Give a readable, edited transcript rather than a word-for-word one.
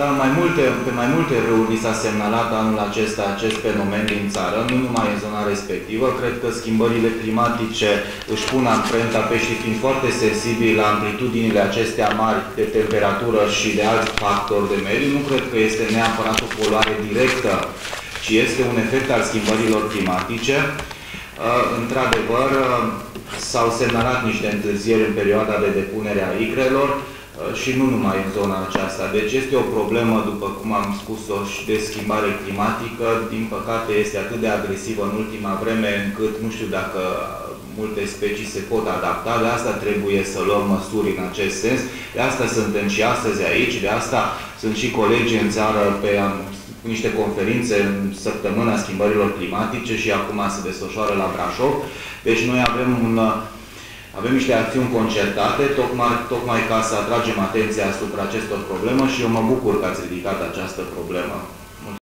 Dar pe mai multe râuri s-a semnalat anul acesta acest fenomen din țară, nu numai în zona respectivă. Cred că schimbările climatice își pun amprenta, peștii fiind foarte sensibili la amplitudinile acestea mari de temperatură și de alți factori de mediu. Nu cred că este neapărat o poluare directă, ci este un efect al schimbărilor climatice. Într-adevăr, s-au semnalat niște întârzieri în perioada de depunere a icrelor, și nu numai în zona aceasta. Deci este o problemă, după cum am spus-o, și de schimbare climatică. Din păcate este atât de agresivă în ultima vreme, încât nu știu dacă multe specii se pot adapta. De asta trebuie să luăm măsuri în acest sens. De asta suntem și astăzi aici. De asta sunt și colegi în țară pe niște conferințe în săptămâna schimbărilor climatice și acum se desfășoară la Brașov. Deci noi avem niște acțiuni concertate, tocmai ca să atragem atenția asupra acestor probleme și eu mă bucur că ați ridicat această problemă.